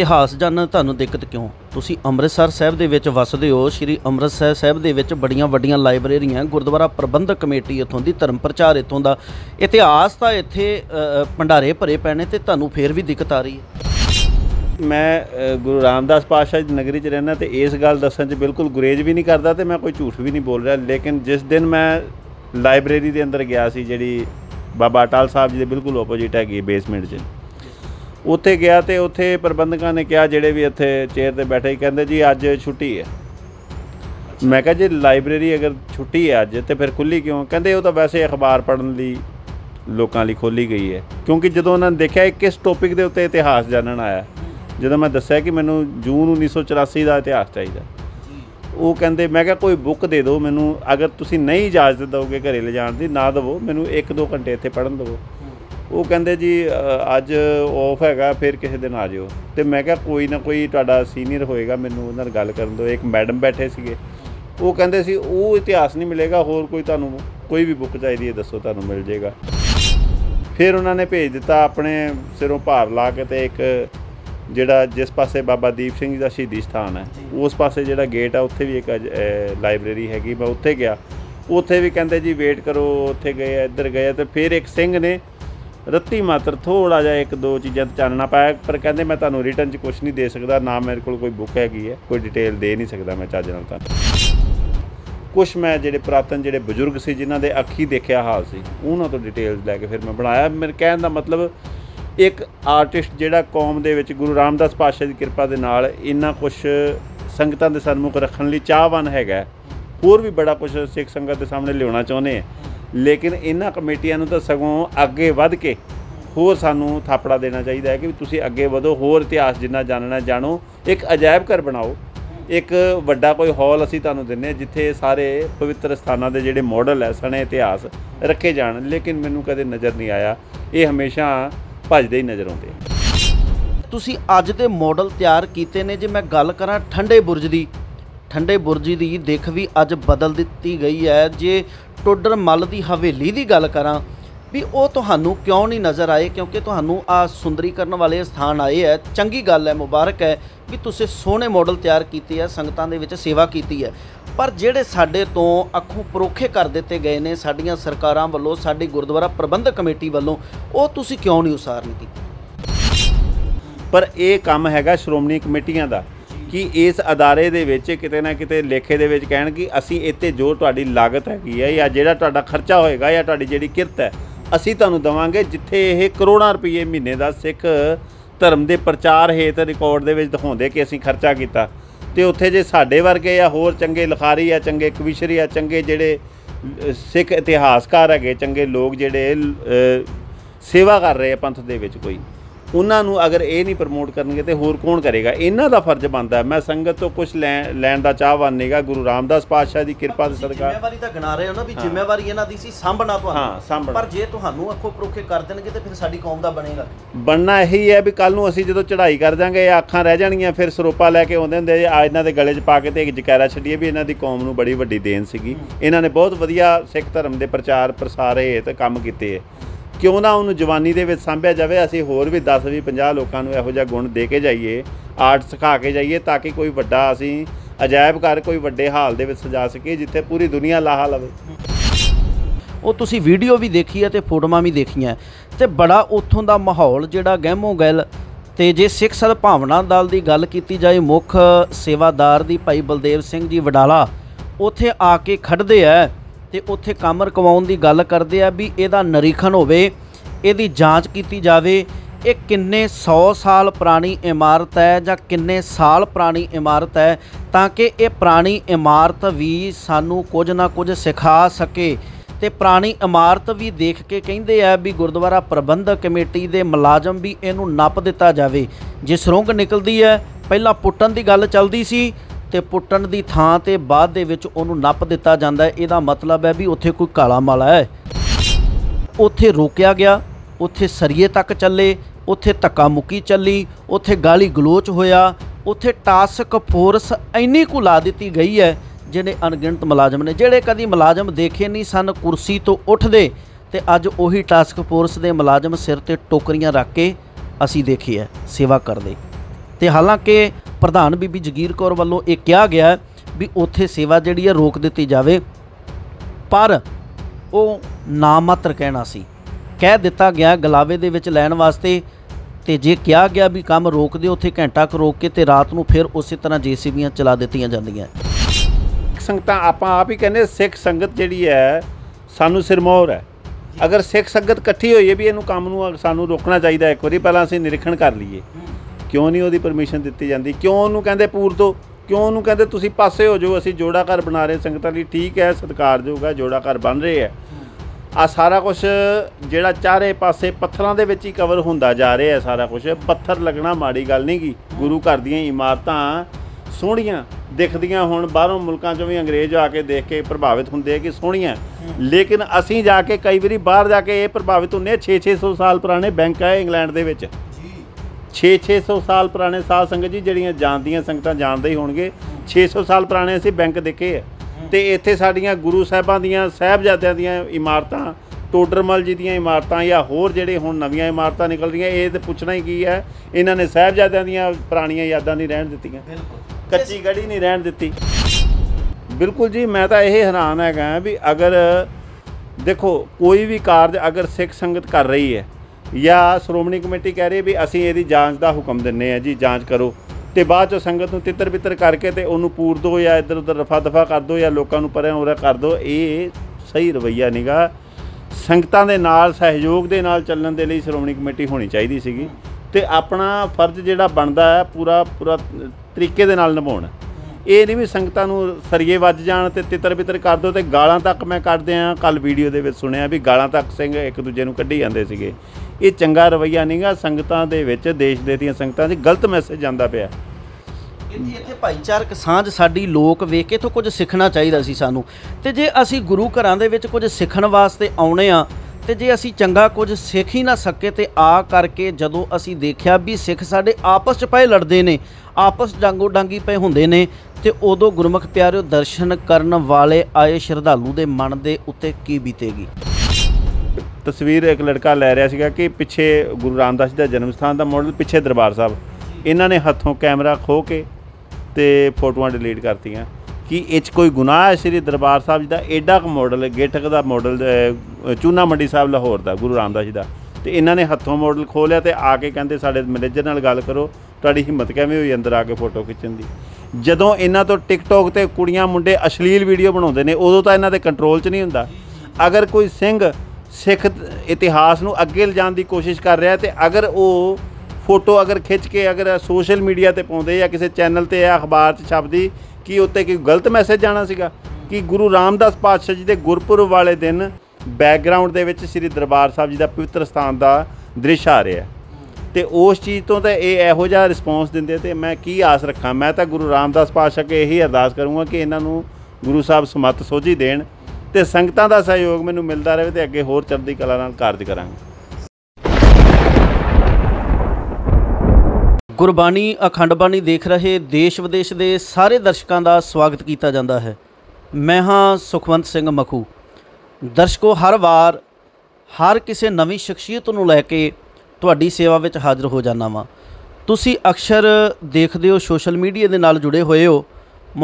इतिहास जानना तुहानू दिक्कत क्यों? तुसी अमृतसर साहब दे विच वसदे हो। श्री अमृतसर साहब दे विच बड़ियां वड्डियां लाइब्रेरियां, गुरुद्वारा प्रबंधक कमेटी इत्थों दी, धर्म प्रचार इत्थों दा, इतिहास तां इत्थे भंडारे भरे पैने ते तुहानू फिर भी दिक्कत आ रही है। मैं गुरु रामदास पातशाह दी नगरी च रहना ते इस गल दस्सण च बिल्कुल गुरेज भी नहीं करदा ते मैं कोई झूठ भी नहीं बोल रहा, लेकिन जिस दिन मैं लाइब्रेरी दे अंदर गया सी जिहड़ी बाबा अटाल साहब जी दे बिल्कुल ओपोजिट हैगी बेसमेंट च, उत्थे गया तो उत्थे प्रबंधकों ने कहा जिहड़े भी इत्थे चेयर पर बैठे कहते जी अज छुट्टी है। मैं कहा जी लाइब्रेरी अगर छुट्टी है अज तो फिर खुली क्यों? कहते वो तो वैसे अखबार पढ़न लई लोकां लई खोली गई है, क्योंकि जदों उन्होंने देखा किस टॉपिक के उत्ते इतिहास जानन आया, जदों मैं दस्सिया कि मैनू जून 1984 का इतिहास चाहिए, वो कहते मैं कहा कोई बुक दे दो मैनू, अगर तुसीं नहीं इजाजत दोगे घरे ले जाण दी ना दवो, मैनू 1-2 घंटे इत्थे पढ़न दवो। वो कहते जी अज ऑफ हैगा फिर किसी दिन आ जाओ। तो मैं क्या कोई ना कोई तुहाडा सीनियर होएगा मैनू उन्होंने गल कर दो। एक मैडम बैठे सीगे वो कहते सी वो इतिहास नहीं मिलेगा, होर कोई तुहानू कोई भी बुक चाहिए है दसो तुहानू मिल जाएगा। फिर उन्होंने भेज दिता अपने सिरों भार ला के, तो एक जिहड़ा जिस पासे बाबा दीप सिंह जी का शहीदी स्थान है उस पासे जिहड़ा गेट है उत्थे भी एक लाइब्रेरी हैगी। मैं उत्थे गया, उत्थे भी कहते जी वेट करो, उत्थे गए इधर गए, तो फिर एक सिंह ने रत्ती मात्र थोड़ा जा 1-2 चीज़ां चानना पाया, पर कहते मैं तुहानू रिटर्न च कुछ नहीं दे सकता, ना मेरे कोल कोई बुक हैगी है, कोई डिटेल दे नहीं सकता मैं चज नाल। तां कुछ मैं जिहड़े पुरातन जिहड़े बजुर्ग से जिन्हों के अखी देखिया हाल सी उन्होंने तो डिटेल लैके फिर मैं बनाया। मेरे कहने का मतलब एक आर्टिस्ट जिहड़ा कौम दे विच गुरु रामदास पातशाह की किरपा दे नाल इन्ना कुछ संगतां दे सन्मुख रखण लई चाहवान हैगा, होर भी बड़ा कुछ सिख संगत के सामने लियाउणा चाहुंदे आ, लेकिन इन्हां कमेटियां नूं तां सगों अगे वध के होर सानू थापड़ा देना चाहिए है कि तुसीं अगे वधो, होर इतिहास जिन्ना जानना जानो। एक अजायब घर बनाओ, एक वड्डा कोई हॉल असीं तुहानू दिन्ने जिथे सारे पवित्र स्थानां दे जिहड़े मॉडल है सने इतिहास रखे जाण, लेकिन मैनूं कदे नज़र नहीं आया, ये हमेशा भजदे ही नज़र आउंदे आ। तुसीं अज दे मॉडल तैयार कीते ने। जे मैं गल करां ठंडे बुर्ज दी, ठंडे बुर्ज दी दिख भी अज बदल दित्ती गई है। जे टोडर मल की हवेली की गल करा भी वो तुहानू क्यों नहीं नज़र आए? क्योंकि तुहानू आ सुंदरीकरण वाले स्थान आए है, चंगी गल है, मुबारक है भी तुसीं सोहणे मॉडल तैयार कीते है, संगतां दे विच सेवा कीती है, पर जिहड़े साडे तो अखों परोखे कर दिते गए ने साडीआं सरकारां वल्लों, साडी गुरुद्वारा प्रबंधक कमेटी वल्लों, वो तुसीं क्यों नहीं उसारनी कीती? पर यह काम हैगा श्रोमणी कमेटियां दा कि इस अदारे दे विच किते ना किते लेखे दे विच कहण कि असी इत्थे जो तुहाडी लागत हैगी है या जिहड़ा तुहाडा खर्चा होएगा या तुहाडी जिहड़ी किरत है असी तुहानू देवांगे, जिथे यह करोड़ां रुपये महीने दा सिख धर्म दे प्रचार हेत रिकॉर्ड दे विच दिखाउंदे कि असी खर्चा कीता, ते उत्थे जे साडे वर्गे या होर चंगे लिखारी या चंगे कविशरी या चंगे जिहड़े सिख इतिहासकार हैगे, चंगे लोग जिहड़े सेवा कर रहे पंथ दे विच कोई, उन्होंने अगर ये नहीं प्रमोट करनगे तो होर कौन करेगा? इन्हां दा फर्ज बनता है। मैं संगत तो कुछ लैण दा चाहवान नहींगा। गुरु रामदास पातशाह की किरपा से सरकार जिम्मेवारी दा गणा रहे हो ना भी जिम्मेवारी इन्हां दी सी सांभना तुहानू, पर जे तुहानू अखों परोखे कर देणगे तो फिर साडी कौम दा बनेगा बनना यही है भी कल नूं असीं जदों चढ़ाई कर जांगे अखां रह जाणगीआं, फिर सरोपा लैके आउंदे हुंदे आ इन्हां दे गले च पा के ते इक जकैरा छड्डीए भी इन्हां दी कौम नूं बड़ी वड्डी देन सीगी, इन्हां ने बहुत वधिया सिख धर्म दे प्रचार प्रसार हेत काम कीते है, क्यों ना उन्होंने जवानी दे विच सांभिया जाए। असीं होर भी 10-20-50 लोगों को इहो जिहा गुण दे के जाइए, आर्ट सिखा के जाइए, ताकि कोई वड्डा असीं अजायब घर कोई वड्डे हाल दे विच सजा सकी जिथे पूरी दुनिया लाहा लवे। वो तुसीं वीडियो भी देखी है तो फोटोआं भी देखियां, तो बड़ा उत्थों का माहौल जिहड़ा गहमो गैल। तो जे सिख सद्भावना दल की गल की जाए, मुख सेवादार दी भाई बलदेव सिंह जी वडाला उत्थे आके खड़दे है ते उत्थे काम रकवाउण दी गल करदे आ भी इहदा निरीखण होवे, इहदी जांच कीती जावे, ये किन्ने 100 साल पुरानी इमारत है जां किन्ने साल पुरानी इमारत है, ताकि ये पुरानी इमारत भी सानू कुछ ना कुछ सिखा सके। ते पुरानी इमारत भी देख के कहिंदे आ भी गुरुद्वारा प्रबंधक कमेटी दे मुलाजम भी इहनू नप दिता जावे। जे सुरंग निकलदी है पहला पुट्टन की गल चलदी सी तो पुट्टन की थां ते बाद दे विच उहनू नप दिता जांदा है। इहदा मतलब है भी उत्थे कोई काला माला है, उत्थे रोकिया गया, उत्थे सरिए तक चले, उत्थे धक्का मुक्की चली, उत्थे गाली गलोच होया, उत्थे टास्क फोर्स इन्नी कु ला दिती गई है जिन्हें अनगिणत मुलाजम ने, जिहड़े कदी मुलाजम देखे नहीं सन कुर्सी तो उठदे, ते अज उही टास्क फोर्स दे मुलाजम सिर ते टोकरियां रख के असीं देखी है सेवा करदे। तो हालांकि प्रधान बीबी जगीर कौर वालों ये कहा गया भी उत्थे सेवा जिहड़ी है रोक दी जाए, पर वो ना मात्र कहना सी, कह दिता गया गलावे दे विच लैण वास्ते। तो जे कहा गया भी काम रोक दे, उत्थे घंटा क रोक के तो रात को फिर उस तरह जेसीबीयां चला दित्तियां जांदियां। संगतां आपां आप ही कहने सिख संगत जिहड़ी है सानू सिरमौर है। अगर सिख संगत इकट्ठी होई है भी इहनूं काम नूं सानू रोकना चाहिए, एक बारी पहलां असीं निरीखण कर लईए। क्यों नहीं उहदी परमिशन दित्ती जांदी? क्यों उहनूं कहंदे पूर तो, क्यों उहनूं कहंदे तुसीं पासे हो जाओ, असीं जोड़ा घर बना रहे संगतां लई। ठीक है, सत्कारयोग है, जोड़ा घर बन रहे है, आ सारा कुछ जिहड़ा चारे पासे पत्थरां दे विच ही कवर हुंदा जा रहा है। सारा कुछ पत्थर लगना माड़ी गल नहीं गी। गुरु घर दीआं इमारतां सोहणियां दिखदियां होण, बाहरों मुल्कां चों भी अंग्रेज आके देख के प्रभावित हुंदे कि सोहणियां, लेकिन असीं जाके कई वारी बाहर जाके ये प्रभावित हुंदे। 600 साल पुराने बैंक है इंग्लैंड दे विच, 600 साल पुराने। साध संगत जी जिहड़ियां जानदियां संगतां जानदे ही होणगे, 600 साल पुराने असीं बैंक देखे है। तो इत्थे साड़ियाँ गुरु साहबां दियां साहबजादियां दियां इमारतां, टोडर मल जी दियां इमारतां या होर जिहड़े हुण नवीं इमारतां निकल रही हैं, ये तो पुछना ही की है। इन्हां ने साहबजादियां दियां पुराणियां यादां नहीं रहन दित्तियां, कच्ची गढ़ी नहीं रहन दित्ती। बिल्कुल जी, मैं तो यही हैरान हैगा भी अगर देखो कोई भी कार्ज अगर सिख संगत कर रही है या श्रोमणी कमेटी कह रही है भी असीं इहदी जांच का हुक्म दिंदे आ जी, जांच करो, तो बाद संगत को तितर बितर करके तो उन्होंने पूर दो या इधर उधर रफा दफा कर दो या लोगों परें उरे कर दो, ये सही रवैया नहीं गा। संगतां दे नाल सहयोग दे नाल चलण दे लई श्रोमणी कमेटी होनी चाहिदी सीगी ते अपना फर्ज जिहड़ा बनदा है पूरा पूरा तरीके दे नाल निभाउणा। ये नहीं भी संगतां नूं सरिए वज जाण ते तितर बितर कर दो ते गालां तक मैं कढदे आ। कल वीडियो दे विच सुणिया भी गालां तक सिंह एक दूजे नूं कढी जांदे सीगे। ये चंगा रवैया नहीं गा। संगतां दे विच देश दे दियां संगतां 'च गलत मैसेज जांदा पिया। इत्थे भाईचारक सांझ साडी लोक वेख के तो कुछ सीखना चाहिदा सी सानूं। ते जे असीं गुरु घरां दे विच कुछ सीखण वास्ते आउणे आ ते जे असीं चंगा कुछ सीख ही ना सके ते आ करके जदों असीं देखिया भी सिख साडे आपस 'च पए लड़दे ने, आपस डांगो डांगी पए हुंदे ने, ते उदों गुरमुख प्यारिओ दर्शन करन वाले आए श्रद्धालू दे मन दे उत्ते की बीतेगी। तस्वीर एक लड़का लै रहा सीगा कि पिछे गुरु रामदास जी का जन्म स्थान का मॉडल, पिछे दरबार साहब, इन्हों ने हथों कैमरा खो के ते फोटोआं डिलीट करतियां। कि इस कोई गुनाह है? श्री दरबार साहब जी का एडा क मॉडल, गेठक का मॉडल, चूनामंडी साहब लाहौर का गुरु रामदास जी का, तो इन्हों ने हथों मॉडल खो लिया तो आके कहते साढ़े मैनेजर नाल गल करो, तुहाडी हिम्मत कैवें होई अंदर आके फोटो खिंचण दी। जदों इन्हों तो टिकटॉक ते कुड़ियां मुंडे अश्लील वीडियो बनाउंदे ने उदों तां इन्हों दे कंट्रोल च नहीं हुंदा। अगर कोई सिंह सिख इतिहास नूं अगे लिजाण की कोशिश कर रहा है तो अगर वो फोटो अगर खिंच के अगर सोशल मीडिया पर पाते या किसी चैनल पर या अखबार छपदी कि उत्ते कोई गलत मैसेज जाना सीगा। कि गुरु रामदास पातशाह जी के गुरपुरब वाले दिन बैकग्राउंड दे विच श्री दरबार साहब जी का पवित्र स्थान का दृश आ रहा है, तो उस चीज़ तो इहो जिहा रिस्पोंस दिंदे तो मैं की आस रखा। मैं तो गुरु रामदास पातशाह के यही अरदास करूँगा कि इन्हों गुरु साहब समत सोझी देण ते संगतां दा सहयोग मैनूं मिलदा रहे ते अगे होर चढ़दी कला नाल कार्ज करांगे। गुरबाणी अखंड बाणी देख रहे देश विदेश दे सारे दर्शकों का स्वागत किया जाता है। मैं हाँ सुखवंत सिंह मखू। दर्शकों, हर वार हर किसी नवी शख्सियत नूं लैके तुहाडी सेवा विच हाजिर हो जाना वा। तुसीं अक्सर देखते हो सोशल मीडिया के नाल जुड़े हुए हो,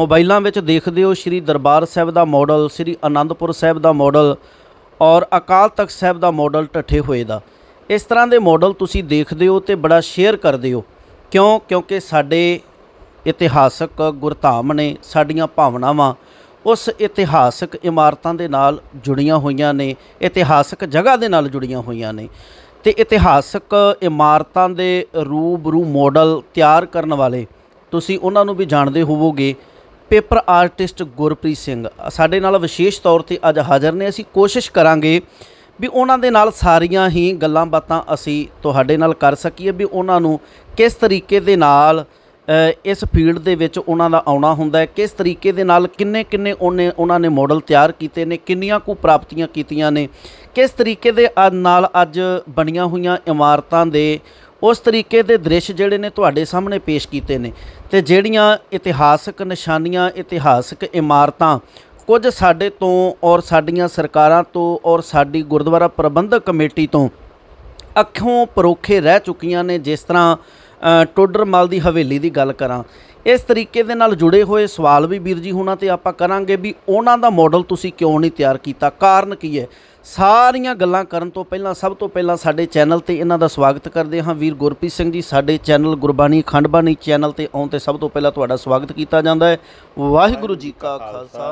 मोबाइलों में देखते हो श्री दरबार साहब का मॉडल, श्री आनंदपुर साहब का मॉडल और अकाल तख्त साहब का मॉडल ढठे हुए का। इस तरह के मॉडल तुसीं देखते हो तो बड़ा शेयर करते हो। क्यों? क्योंकि साडे इतिहासक गुरधाम ने, साडियां भावनावां उस इतिहासक इमारतां दे नाल जुड़ियां होईयां ने, इतिहासक जगह दे नाल जुड़ियां होईयां ने। ते इतिहासक इमारतां दे रूबरू मॉडल तैयार करन वाले तुसीं उहनां नूं भी जाणदे होवोगे। पेपर आर्टिस्ट गुरप्रीत सिंह साडे नाल विशेष तौर ते अज हाज़र ने। असीं कोशिश करांगे भी उहनां दे नाल सारियां ही गल्लां बातां असीं तुहाडे नाल कर सकीए भी उहनां नूं किस तरीके दे नाल इस फील्ड दे विच उहनां दा आउणा हुंदा है, किस तरीके दे नाल किन्ने किन्ने उहनां ने मॉडल तैयार कीते ने, किन्नियां कु प्राप्तियां कीतियां ने, किस तरीके दे नाल अज बणीਆਂ ਹੋਈਆਂ इमारतां दे उस तरीके के दृश्य जोड़े ने तुहाडे सामने पेश किए ने। तो जड़ियाँ इतिहासक निशानियाँ, इतिहासक इमारतां कुछ साढ़े तो और साड़ियाँ सरकारां तो और साड़ी गुरुद्वारा प्रबंधक कमेटी तो अखों परोखे रह चुकियां ने। जिस तरह टोडर माल की हवेली की गल करा, इस तरीके दे नाल जुड़े हुए सवाल भी वीर जी हुणा ते आपां करांगे भी उन्हां दा मॉडल तुसीं क्यों नहीं तैयार कीता, कारण की है। सारियां गल्लां करन तो पहलां सब तो पहलां साडे चैनल ते इन्हां दा स्वागत करदे हां। वीर गुरप्रीत सिंह जी साडे चैनल गुरबाणी अखंड बाणी चैनल ते आउण ते सब तो पहलां तुहाडा स्वागत कीता जांदा है। वाहिगुरू जी का खालसा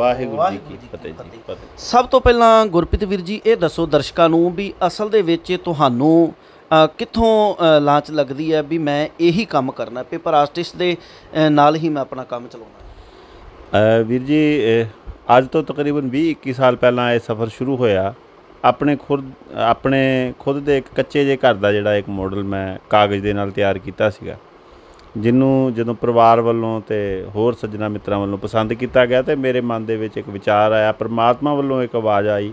वाहिगुरू जी की फतेह। सब तो पहलां गुरप्रीत वीर जी ये दसो दर्शकां नूं भी असल दे विच तुहानूं कितों लांच लगती है भी मैं यही काम करना, पेपर आर्टिस्ट दे नाल ही मैं अपना काम चलाना। वीर जी आज तो तकरीबन 20-21 साल पहला यह सफ़र शुरू होया। अपने खुद दे एक कच्चे जे घर दा जिहड़ा एक मॉडल मैं कागज़ दे नाल तैयार कीता सीगा, जिन्नू जदों परिवार वालों ते होर सज्जना मित्रां वालों पसंद किया गया तो मेरे मन दे विच एक विचार आया, परमात्मा वालों एक आवाज़ आई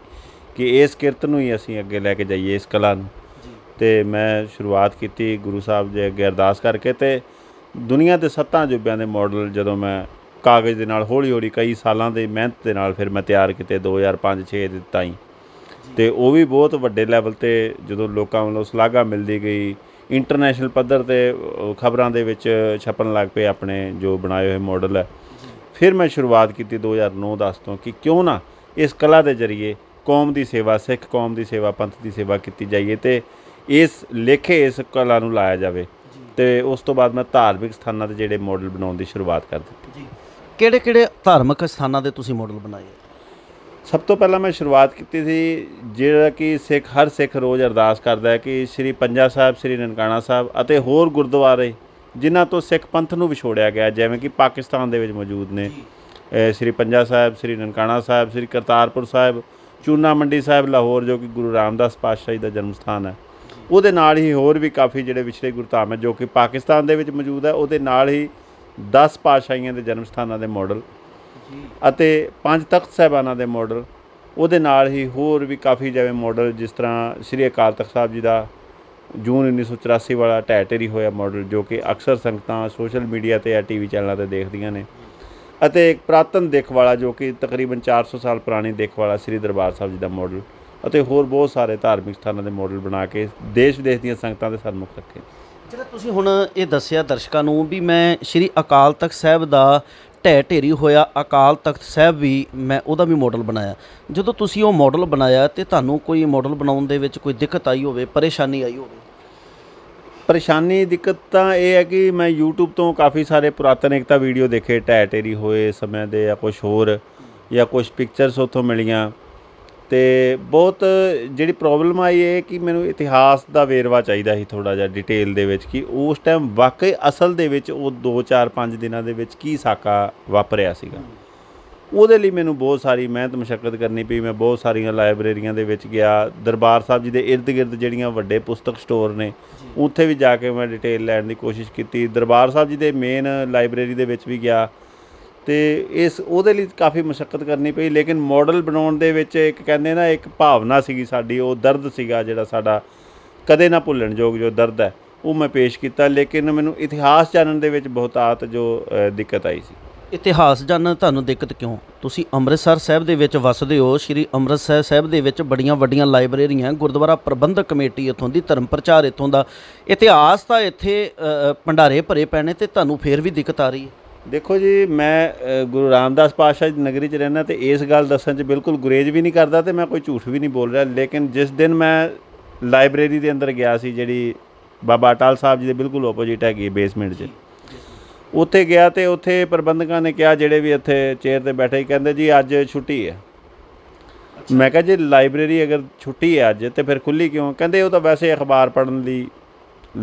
कि इस किरत नूं ही असीं अगे लैके जाइए, इस कला नूं। तो मैं शुरुआत की गुरु साहब जी अगे अरदास करके, तो दुनिया के 7 अजूबे के मॉडल जदों मैं कागज़ के नाल हौली हौली कई सालों की मेहनत के नाल फिर मैं तैयार किए 2005-6 ताईं, तो वो भी बहुत वड्डे लैवल ते जदों लोकां वालों सलाह मिलती गई, इंटरनेशनल पद्धर ते खबरां दे विच छपन लग पे अपने जो बनाए हुए मॉडल है। फिर मैं शुरुआत की 2009-10 तो कि क्यों ना इस कला के जरिए कौम की सेवा, सिख कौम की सेवा, पंथ की सेवा की जाइए, तो इस लेखे इस कला नूं लाया जाए। तो उस तो बाद मैं धार्मिक स्थानां दे जिहड़े मॉडल बनाउण दी शुरुआत कर दित्ती। जी किहड़े-किहड़े धार्मिक स्थानां दे तुसीं मॉडल बनाए? सब तो पहला मैं शुरुआत कीती सी जिहड़ा कि सिख हर सिख रोज़ अरदास करदा है कि श्री पंजा साहब, श्री ननकाणा साहब अते होर गुरुद्वारे जिन्हां तो सिख पंथ नूं विछोड़िया गया, जिवें कि पाकिस्तान दे विच मौजूद ने श्री पंजा साहब, श्री ननकाणा साहब, श्री करतारपुर साहब, चूनामंडी साहब लाहौर जो कि गुरु रामदास पातशाह जी का जन्म स्थान है, ਉਹਦੇ ਨਾਲ ही होर भी काफ़ी ਜਿਹੜੇ ਵਿਛੜੇ ਗੁਰਧਾਮ है जो कि पाकिस्तान के मौजूद है, ਉਹਦੇ ਨਾਲ ही 10 ਪਾਤਸ਼ਾਹੀਆਂ ਦੇ ਜਨਮ ਸਥਾਨਾਂ ਦੇ मॉडल ਅਤੇ 5 ਤਖਤ ਸਾਹਿਬਾਨਾਂ ਦੇ मॉडल, ਉਹਦੇ ਨਾਲ ही होर भी काफ़ी ਜਿਵੇਂ मॉडल जिस तरह श्री अकाल तख्त साहब जी का जून 1984 वाला ਢਹਿ ਢੇਰੀ ਹੋਇਆ मॉडल जो कि अक्सर ਸੰਗਤਾਂ सोशल मीडिया ਤੇ या टीवी चैनलों पर देखदियां ने, ਅਤੇ ਇੱਕ ਪ੍ਰਾਤਨ ਦੇਖ ਵਾਲਾ जो कि तकरीबन 400 साल पुरानी देख वाला श्री दरबार साहब जी का मॉडल ਅਤੇ ਹੋਰ ਬਹੁਤ ਸਾਰੇ ਧਾਰਮਿਕ ਸਥਾਨਾਂ ਦੇ ਮਾਡਲ ਬਣਾ ਕੇ ਦੇਸ਼-ਵਿਦੇਸ਼ ਦੀਆਂ ਸੰਗਤਾਂ ਦੇ ਸਨਮੁਖ ਰੱਖੇ। ਜਿਹੜਾ ਤੁਸੀਂ ਹੁਣ ਇਹ ਦੱਸਿਆ ਦਰਸ਼ਕਾਂ ਨੂੰ ਵੀ ਮੈਂ ਸ਼੍ਰੀ ਅਕਾਲ ਤਖਤ ਸਾਹਿਬ ਦਾ ਢਹਿ ਢੇਰੀ ਹੋਇਆ ਅਕਾਲ ਤਖਤ ਸਾਹਿਬ ਵੀ ਮੈਂ ਉਹਦਾ ਵੀ ਮਾਡਲ ਬਣਾਇਆ। ਜਦੋਂ ਤੁਸੀਂ ਉਹ ਮਾਡਲ ਬਣਾਇਆ ਤੇ ਤੁਹਾਨੂੰ ਕੋਈ ਮਾਡਲ ਬਣਾਉਣ ਦੇ ਵਿੱਚ ਕੋਈ ਦਿੱਕਤ ਆਈ ਹੋਵੇ, ਪਰੇਸ਼ਾਨੀ ਆਈ ਹੋਵੇ? ਪਰੇਸ਼ਾਨੀ ਦਿੱਕਤ ਤਾਂ ਇਹ ਹੈ ਕਿ ਮੈਂ YouTube ਤੋਂ ਕਾਫੀ ਸਾਰੇ ਪੁਰਾਤਨ ਇਕਤਾ ਵੀਡੀਓ ਦੇਖੇ ਢਹਿ ਢੇਰੀ ਹੋਏ ਸਮੇਂ ਦੇ ਜਾਂ ਕੁਝ ਹੋਰ ਜਾਂ ਕੁਝ ਪਿਕਚਰਸ ਉੱਥੋਂ ਮਿਲੀਆਂ। तो बहुत जी प्रॉब्लम आई है कि मैंने इतिहास का वेरवा चाहिए ही थोड़ा जहा डिटेल दे विच कि उस टाइम वाकई असल दे विच 2-4-5 दिनों दे विच की साका वापरिया सीगा। उहदे लई मैनू बहुत सारी मेहनत मुशक्कत करनी पई। मैं बहुत सारिया लाइब्रेरियां दे विच गया, दरबार साहब जी के इर्द गिर्द जिहड़ियां वड्डे पुस्तक स्टोर ने उत्थे भी जाके मैं डिटेल लैण की कोशिश की। दरबार साहब जी के मेन लाइब्रेरी दे विच भी गया, तो इस उहदे लई काफ़ी मुशक्कत करनी पई। लेकिन मॉडल बनाउण दे विच एक कहंदे ना एक भावना सीगी साडी, वो दर्द सीगा जिहड़ा साडा कदे ना भुल्लण योग जो दर्द है वो मैं पेश कीता। लेकिन मैनूं इतिहास जानण दे विच बहुतात जो दिक्कत आई सी। इतिहास जानण तुहानूं दिक्कत क्यों? तुसीं अमृतसर साहिब दे विच वसदे हो, श्री अमृतसर साहिब दे विच बड़ियां वड्डियां लाइब्रेरियां, गुरुद्वारा प्रबंधक कमेटी इत्थों दी, धर्म प्रचार इत्थों दा, इतिहास तां इत्थे भंडारे भरे पैणे, ते तुहानूं फेर भी दिक्कत आ रही है? देखो जी मैं गुरु रामदास पातशाह जी नगरी च रहना, तो इस गल दस्सण च बिल्कुल गुरेज भी नहीं करता, तो मैं कोई झूठ भी नहीं बोल रहा। लेकिन जिस दिन मैं लाइब्रेरी के अंदर गया सी जिहड़ी बाबा अटल साहब जी के बिल्कुल ओपोजिट हैगी बेसमेंट च, उत्थे गया तो उत्थे प्रबंधकों ने कहा जिहड़े भी इत्थे चेयर पर बैठे ही कहंदे जी अज छुट्टी है। मैं कहा जी लाइब्रेरी अगर छुट्टी है अज तो फिर खुली क्यों? कहंदे ओह तां वैसे अखबार पढ़न लई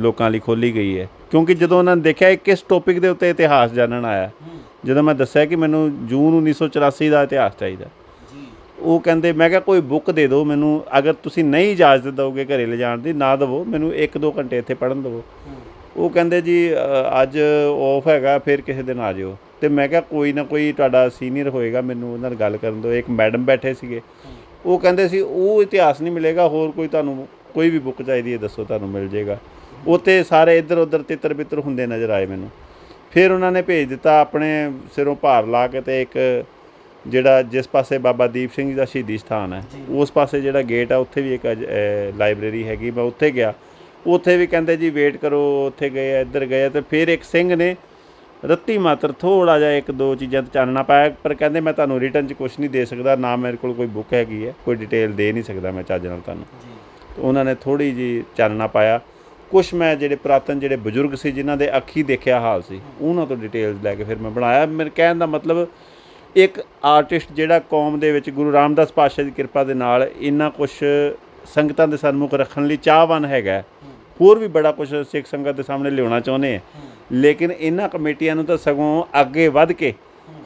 लोगों लिए खोली गई है, क्योंकि जो उन्होंने देखा किस टॉपिक के उत्ते इतिहास जानन आया। जो मैं दस्या कि मैनू जून 1984 का इतिहास चाहिए, वो कहते मैं क्या कोई बुक दे दो मैनू, अगर तुसी नहीं इजाजत दोगे घरे ले जाने की ना दवो, मैनू 1-2 घंटे इत्थे पढ़न दवो। वो कहते जी अज ऑफ हैगा फिर किसी दिन आ जाओ। तो मैं क्या कोई ना कोई तुहाडा सीनियर होएगा, मैनू उन्हां नाल गल करन दो। एक मैडम बैठे सीगे, वो कहते सी वो इतिहास नहीं मिलेगा, होर कोई तुहानू कोई भी बुक चाहिए दसो तुहानू मिल जाएगा। उत्ते सारे इधर उधर तितर बितर होंदे नज़र आए मैनू। फिर उन्होंने भेज दिता अपने सिरों भार ला के, तो एक जिहड़ा जिस पासे बाबा दीप सिंह जी का शहीदी स्थान है उस पासे जिहड़ा गेट है उत्थे भी एक लाइब्रेरी हैगी। मैं उत्थे गया, उत्थे भी कहते जी वेट करो, उत्थे गए इधर गए, तो फिर एक सिंह ने रत्ती मात्र थोड़ा जा एक दो चीज़ों चानना पाया, पर कहते मैं तुहानूं रिटर्न च कुछ नहीं दे सकता, ना मेरे कोल कोई बुक हैगी है, कोई डिटेल दे नहीं सकता मैं चज नाल तुहानूं। तो उन्होंने थोड़ी जी चानना पाया, कुछ मैं जे पुरातन जे बजुर्ग से जिन्हों के अखी देखा हाल से उन्होंने तो डिटेल्स लैके फिर मैं बनाया। मेरे कहने का मतलब एक आर्टिस्ट जिहड़ा कौम दे विच गुरु रामदास पातशाह की कृपा दे नाल इन्ना कुछ संगतां दे सन्मुख रखण लई चाहवान हैगा, होर भी बड़ा कुछ सिख संगत के सामने लिआउणा चाहुंदे आ, लेकिन इन्हां कमेटियां नूं तां सगों अगे वध के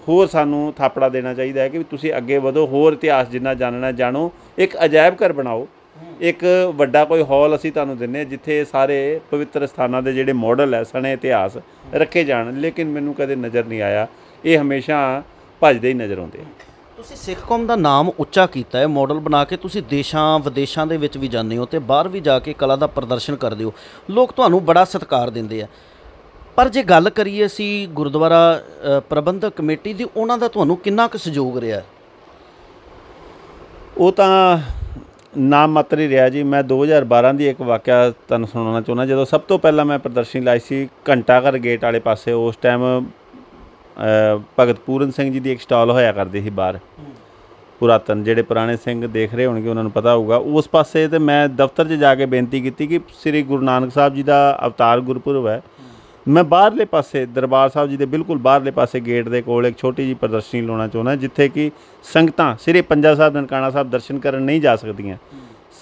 होर सानूं थापड़ा देना चाहीदा है कि तुसीं अगे वधो, होर इतिहास जिन्ना जानना जाणो, एक अजायब घर बनाओ, एक वड्डा कोई हॉल असीं तुहानूं दिंने जिथे सारे पवित्र स्थानां दे जिहड़े मॉडल है सने इतिहास रखे जाण, लेकिन मैनूं कदे नज़र नहीं आया, ये हमेशा भजदे ही नज़र आउंदे। तुसीं सिख कौम का नाम उच्चा कीता है, मॉडल बना के तुसीं देशां विदेशां दे विच भी जांदे हो ते बाहर भी जाके कला का प्रदर्शन करदे हो, लोग तुहानूं बड़ा सत्कार दिंदे आ, पर जे गल करिए असीं गुरुद्वारा प्रबंधक कमेटी दी, उन्हां दा तुहानूं कितना क सहयोग रहा? वो तां नाम मात्र ही रहा जी। मैं 2012 की एक वाकया तुहानूं सुनाना चाहुंदा, जदों सब तो पहला मैं प्रदर्शनी लाई सी घंटाघर गेट वाले पासे, उस टाइम भगत पूरन सिंह जी की एक स्टॉल होया करती थी बाहर, पुरातन जिहड़े पुराने सिंह देख रहे होणगे उन्होंने पता होगा उस पासे। तो मैं दफ्तर च जाके बेनती की कि श्री गुरु नानक साहब जी का अवतार गुरपुरब है, मैं बाहरले पासे दरबार साहब जी के बिल्कुल बाहरले पासे गेट के कोल एक छोटी जी प्रदर्शनी लाना चाहुंदा, जिथे कि संगतां श्री पंजा साहब ननकाणा साहब दर्शन करन नहीं जा सकदियां,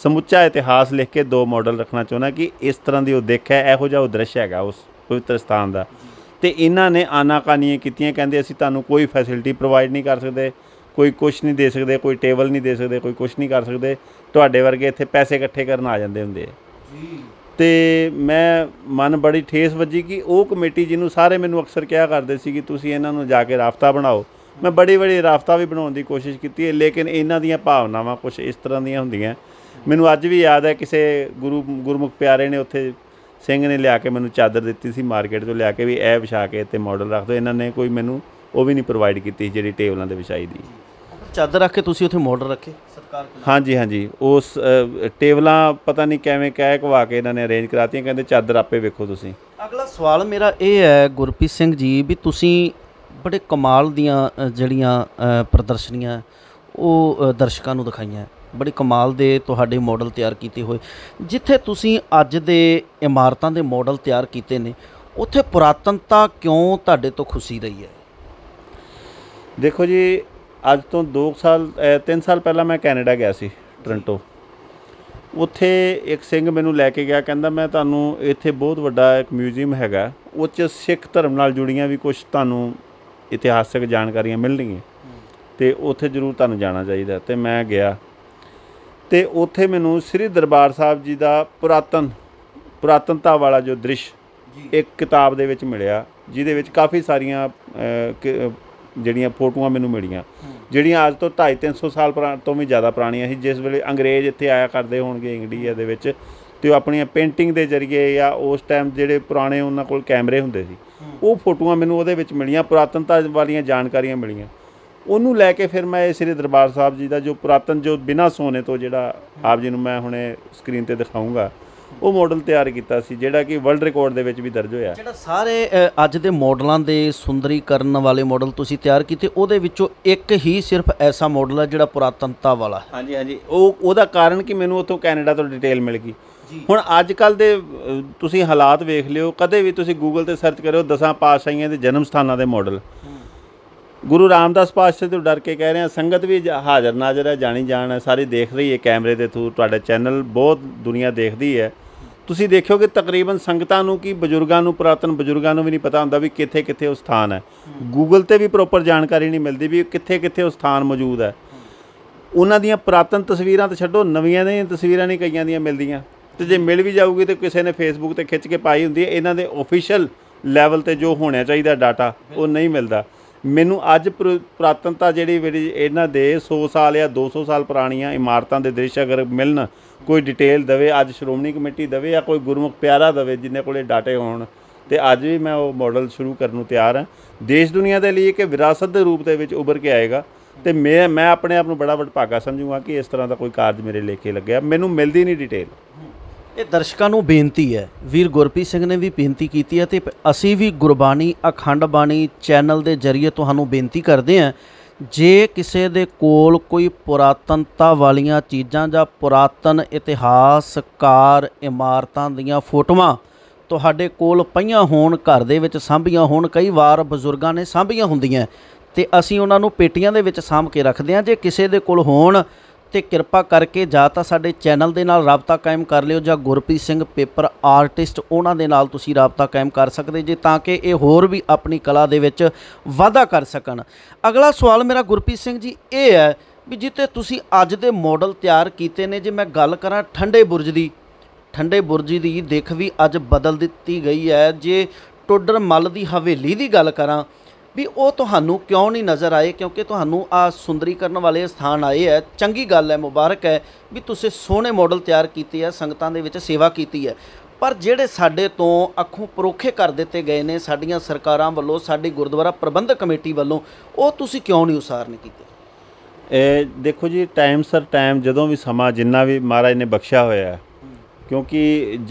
समुचा इतिहास लिख के दो मॉडल रखना चाहुंदा कि इस तरह की वो देखा है, इहो जिहा दृश्य हैगा उस पवित्र स्थान का। तो इन्ह ने आनाकानियाँ कीतियां, कहते असीं तुहानूं कोई फैसिलिटी प्रोवाइड नहीं कर सकते, कोई कुछ नहीं दे सकते, कोई टेबल नहीं दे सकते, कोई कुछ नहीं कर सकते, तुहाडे वर्गे इत्थे पैसे इकट्ठे करन आ जांदे हुंदे आ। तो मैं मन बड़ी ठेस वजी कि वह कमेटी जिन्होंने सारे मैनूं अक्सर कहा करते सी कि तुसीं इन्हां नूं जाके राफ्ता बनाओ, मैं बड़ी बड़ी राफ्ता भी बनाने की कोशिश की, लेकिन इन्हां दियां भावनावां कुछ इस तरह दीयां हुंदियां। मैनूं अज भी याद है किसी गुरमुख प्यारे ने उत्थे सिंह ने लिया के मैं चादर दी सी मार्केट तो लिया के भी ए विछा के ते मॉडल रख दो, इन्होंने कोई मैनू वो भी नहीं प्रोवाइड की जी टेबलों के विछाई दी चादर रख के तुसीं उत्थे मॉडल रखे। हाँ जी हाँ जी, उस टेबल पता नहीं कैसे कह कवा के इन्होंने अरेंज कराती, कहते चादर आपे वेखो। तुसीं अगला सवाल मेरा यह है गुरप्रीत सिंह जी भी तुसीं बड़े कमाल दियां जड़ियाँ प्रदर्शनियां वो दर्शकों को दिखाइया, बड़े कमाल दे तुहाडे मॉडल तैयार किए हुए, जिथे तुसीं अज दे इमारतां दे मॉडल तैयार किए ने, उत्थे पुरातनता क्यों तुहाडे तो खुशी रही है? देखो जी, अज तो 2 साल 3 साल पहला मैं कैनेडा गया सी, टोरंटो, उत्थे एक सिंह मैनू लैके गया, कहता मैं तुहानूं इत्थे बहुत वड्डा एक म्यूजियम हैगा, उस सिख धर्म नाल जुड़ियां भी कुछ तुहानूं इतिहासक जानकारियां मिलणगीਆਂ ते उत्थे जरूर तुहानूं जाना चाहिए। तो मैं गया तो उत्थे मैनू श्री दरबार साहब जी का पुरातनता वाला जो दृश्य एक किताब दे विच मिलिया, जिहदे विच काफ़ी सारिया जिहड़ियां फोटोआं मैनू मिलियां, जिहड़ियां अज तो 250-300 साल तो भी ज़्यादा पुरानियां सी, जिस वेले अंग्रेज़ इत्थे आया करदे होणगे इंडिया दे विच, ते अपनियां पेंटिंग दे जरिए या उस टाइम जिहड़े पुराने उन्हां कोल कैमरे हुंदे सी, वो फोटोआं मैनू उहदे विच मिलियां, पुरातनता वालियां जानकारियां मिलियां। उन्होंने लैके फिर मैं श्री दरबार साहब जी का जो पुरातन जो बिना सोने तो जोड़ा आप जी मैं हमने स्क्रीन पर दिखाऊँगा, वो मॉडल तैयार किया जोड़ा कि वर्ल्ड रिकॉर्ड के भी दर्ज होया। जो सारे अज के मॉडलों के सुंदरीकरण वाले मॉडल तुम तैयार किए, वो एक ही सिर्फ ऐसा मॉडल है जोड़ा पुरातनता वाला। हाँ जी हाँ जी, वो कारण कि मैं उतों कैनेडा तो डिटेल मिल गई। हुण अजकल दे तुसीं हालात वेख लिओ, कदे भी तुसीं गूगल ते सर्च करो 10 पातशाहियां दे जन्म स्थानां दे मॉडल, गुरु रामदास पातशाह तो डर के कह रहे हैं, संगत भी हाज़र नाजर है, जानी जान है, सारी देख रही है कैमरे के थ्रू, तुहाडा चैनल बहुत दुनिया देखती है, तुसीं देखो कि तकरीबन संगतां नूं कि बजुर्गां नूं पुरातन बजुर्गां नूं भी नहीं पता हुंदा भी कित्थे कित्थे उह स्थान है, गूगल ते भी प्रॉपर जानकारी नहीं मिलती भी कित्थे कित्थे उह स्थान मौजूद है। उन्हां दियां पुरातन तस्वीरां तो छड्डो, नवीआं दियां तस्वीरां नहीं कईआं दियां मिलदियां, ते जे मिल भी जाऊगी तो किसी ने फेसबुक ते खिच के पाई हुंदी है, इन्हां दे ऑफिशियल लैवल ते जो होना चाहिए डाटा वो नहीं मिलता। मैनू अज पुरातनता जिहड़ी इन्हां दे 100 साल या 200 साल पुरानियां इमारतां दे दृश्य अगर मिलन, कोई डिटेल दवे, अज श्रोमणी कमेटी दवे या कोई गुरमुख प्यारा दवे जिन्हें कोले डाटे होण, ते अज भी मैं वो मॉडल शुरू करन नूं तैयार हां। देश दुनिया दे लई कि विरासत दे रूप दे विच उभर के आएगा, ते मैं अपने आप नूं बड़ा वडभागा समझूंगा कि इस तरह दा कोई कार्ज मेरे लेखे लग्गिआ, मैनू मिलदी नहीं डिटेल। ਇਹ ਦਰਸ਼ਕਾਂ ਨੂੰ ਬੇਨਤੀ ਹੈ, ਵੀਰ ਗੁਰਪ੍ਰੀਤ ਸਿੰਘ ਨੇ ਵੀ ਬੇਨਤੀ ਕੀਤੀ ਹੈ ਤੇ ਅਸੀਂ ਵੀ ਗੁਰਬਾਣੀ ਅਖੰਡ ਬਾਣੀ ਚੈਨਲ ਦੇ ਜ਼ਰੀਏ ਤੁਹਾਨੂੰ ਬੇਨਤੀ ਕਰਦੇ ਹਾਂ, ਜੇ ਕਿਸੇ ਦੇ ਕੋਲ ਕੋਈ ਪੁਰਾਤਨਤਾ ਵਾਲੀਆਂ ਚੀਜ਼ਾਂ ਜਾਂ ਪੁਰਾਤਨ ਇਤਿਹਾਸਕਾਰ ਇਮਾਰਤਾਂ ਦੀਆਂ ਫੋਟੋਆਂ ਤੁਹਾਡੇ ਕੋਲ ਪਈਆਂ ਹੋਣ, ਘਰ ਦੇ ਵਿੱਚ ਸਾਂਭੀਆਂ ਹੋਣ, ਕਈ ਵਾਰ ਬਜ਼ੁਰਗਾਂ ਨੇ ਸਾਂਭੀਆਂ ਹੁੰਦੀਆਂ ਤੇ ਅਸੀਂ ਉਹਨਾਂ ਨੂੰ ਪੇਟੀਆਂ ਦੇ ਵਿੱਚ ਸਾਂਭ ਕੇ ਰੱਖਦੇ ਹਾਂ, ਜੇ ਕਿਸੇ ਦੇ ਕੋਲ ਹੋਣ तो कृपा करके जा तो साडे चैनल के नाल राबता कायम कर लियो जां गुरप्रीत सिंह पेपर आर्टिस्ट उन्हां दे नाल तुसीं राबता कायम कर सकदे जे तां कि इह होर भी अपनी कला दे विच वाधा कर सकण। अगला सवाल मेरा गुरप्रीत सिंह जी इह है भी जिते तुसीं अज दे मॉडल तैयार कीते ने, जे मैं गल करां ठंडे बुर्ज दी, ठंडे बुर्ज दी देख भी अज बदल दित्ती गई है, जे टोडर मल दी हवेली दी गल करां भी वो तुहानू क्यों नहीं नज़र आए, क्योंकि तुहानू आ सुंदरीकरण वाले स्थान आए है, चंगी गल है, मुबारक है भी तुसीं सोहणे मॉडल तैयार कीते है, संगतां दे विच सेवा कीती है, पर जिहड़े साडे तो अखों परोखे कर दित्ते गए ने साडीआं सरकारां वल्लों, साडी गुरुद्वारा प्रबंधक कमेटी वल्लों, वो तुसीं क्यों नहीं उसारने कीते? देखो जी टाइम सर टाइम जदों भी समा जिन्ना भी महाराज ने बख्शिया होया है, क्योंकि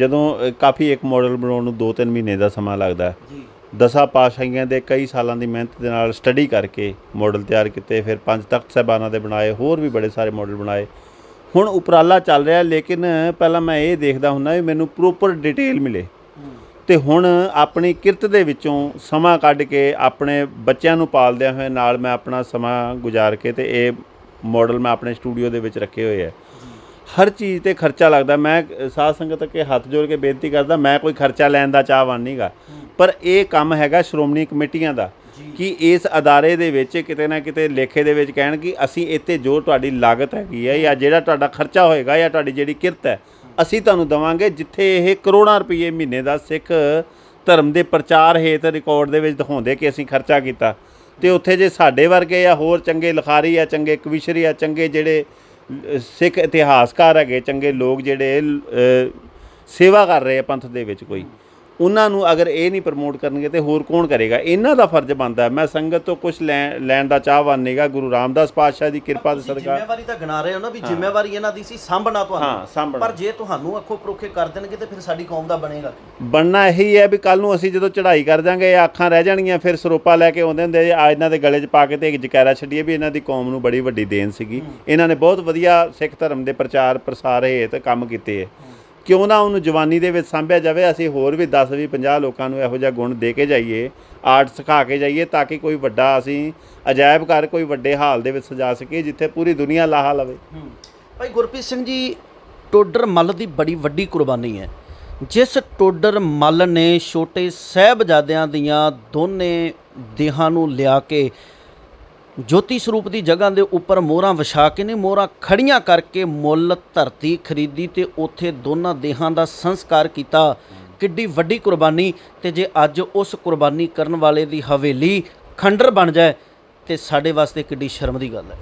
जदों काफ़ी एक मॉडल बनाउण नूं 2-3 महीने का समा लगदा है, दसा पातशाहियां दे कई सालों की मेहनत दे नाल स्टडी करके मॉडल तैयार किए, फिर पंज तख्त साहबाना दे बनाए, होर भी बड़े सारे मॉडल बनाए, हुण उपराला चल रहा, लेकिन पहला मैं ये देखदा हुंदा भी मैनूं प्रोपर डिटेल मिले ते हुण अपनी किरत दे विचों समा कढ के अपने बच्चों नूं पालदे होए नाल मैं अपना समा गुजार के ते ये मॉडल मैं अपने स्टूडियो दे विच रखे होए है। हर चीज़ ते खर्चा लगदा, मैं साध संगत अगे हत्थ जोड़ के बेनती करदा, मैं कोई खर्चा लैण दा चाहवान नहीं गा, पर यह काम हैगा श्रोमणी कमेटियां दा कि इस अदारे दे विच किते ना किते लेखे दे विच कहण कि असीं इत्थे जो तुहाडी लागत हैगी है या जिहड़ा तुहाडा खर्चा होएगा या तुहाडी जिहड़ी किरत है असीं तुहानूं देवांगे, जिथे यह करोड़ां रुपये महीने दा सिख धर्म दे प्रचार हेत रिकॉर्ड दे विच दिखाउंदे कि असीं खर्चा कीता, ते उत्थे जे साडे वर्गे या होर चंगे लिखारी या चंगे कविशरी या चंगे जिहड़े सिख इतिहासकार है, चंगे लोग जिहड़े सेवा कर रहे हैं पंथ दे विच, कोई उन्होंने अगर ये नहीं प्रमोट करनगे तो होर कौन करेगा? इन्हां दा फर्ज बनता है। मैं संगत तो कुछ लैण दा चाहवान नहीं गा, गुरु रामदास पातशाह दी किरपा ते सरकार जिम्मेवारी दा गणा रहे हो ना भी जिम्मेवारी इन्हां दी सी सांभणा तुहानू, पर जे तुहानू अखों परोखे कर देणगे ते फिर साडी कौम दा बनेगा बनना यही है भी कल नूं असीं जदों चढ़ाई कर जांगे आखां रह जाणगीआं, फिर सरोपा लैके आउंदे हुंदे आज इन्हां दे गले 'च पा के ते इक जकैरा छड्डीए भी इन्हां दी कौम नूं बड़ी वड्डी देन सीगी, इन्हां ने बहुत वधिया सिख धर्म दे प्रचार प्रसार हेत काम कीते है, क्यों ना उन्होंने जवानी दे विच सांभिया जाए, असीं होर भी 10-20-50 लोगों को इहो जिहा गुण दे के जाइए, आर्ट सिखा के जाइए, ताकि कोई वड्डा असीं अजायब घर कोई वड्डे हाल दे विच सजा सकीए जिथे पूरी दुनिया लाहा लवे। भाई गुरप्रीत सिंह जी टोडर मल की बड़ी वड्डी कुर्बानी है, जिस टोडर मल ने छोटे साहबजादियां दीआं दोने देहां नूं लिया के ज्योति स्वरूप की जगह के उपर मोहर विछा के ने मोहर खड़िया करके मुल धरती खरीदी तो उत्थे दोनों देहां का संस्कार किया, किड्डी वड्डी कुर्बानी। तो जे अज उस कुर्बानी करन वाले की हवेली खंडर बन जाए तो साढ़े वास्ते किड्डी शर्म की गल है।